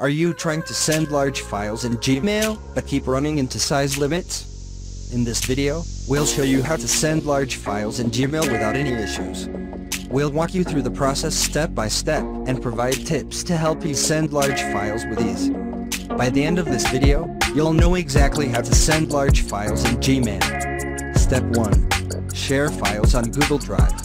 Are you trying to send large files in Gmail, but keep running into size limits? In this video, we'll show you how to send large files in Gmail without any issues. We'll walk you through the process step by step, and provide tips to help you send large files with ease. By the end of this video, you'll know exactly how to send large files in Gmail. Step 1. Share files on Google Drive.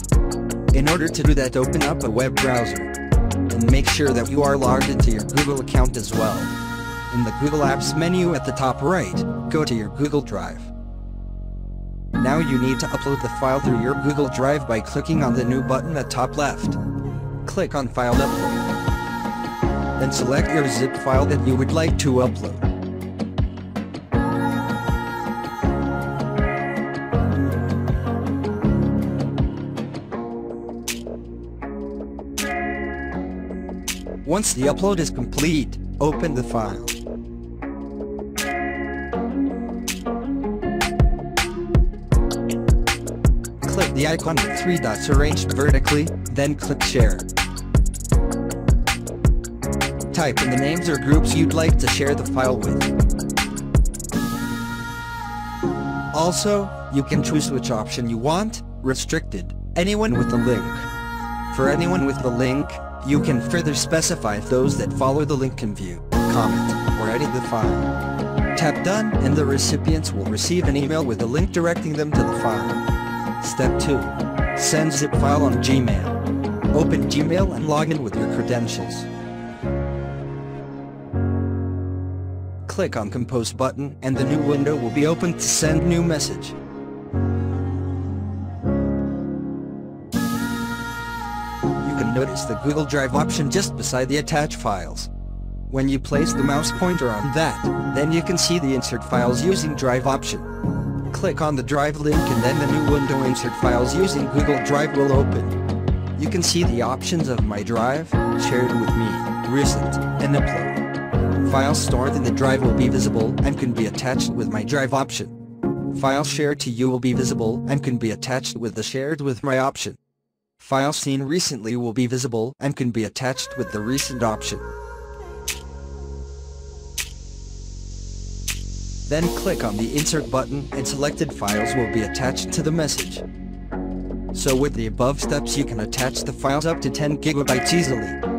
In order to do that, open up a web browser, and make sure that you are logged into your Google account as well. In the Google Apps menu at the top right, go to your Google Drive. Now you need to upload the file through your Google Drive by clicking on the new button at top left. Click on File Upload. Then select your zip file that you would like to upload. Once the upload is complete, open the file. Click the icon with 3 dots arranged vertically, then click Share. Type in the names or groups you'd like to share the file with. Also, you can choose which option you want: restricted, anyone with a link. For anyone with the link, you can further specify those that follow the link can view, comment, or edit the file. Tap Done, and the recipients will receive an email with a link directing them to the file. Step 2. Send zip file on Gmail. Open Gmail and log in with your credentials. Click on Compose button, and the new window will be opened to send new message. Notice the Google Drive option just beside the attach files. When you place the mouse pointer on that, then you can see the insert files using Drive option. Click on the Drive link, and then the new window Insert Files using Google Drive will open. You can see the options of My Drive, Shared with Me, Recent, and Upload. Files stored in the Drive will be visible and can be attached with My Drive option. Files shared to you will be visible and can be attached with the Shared with My option. Files seen recently will be visible and can be attached with the Recent option. Then click on the Insert button, and selected files will be attached to the message. So with the above steps, you can attach the files up to 10 GB easily.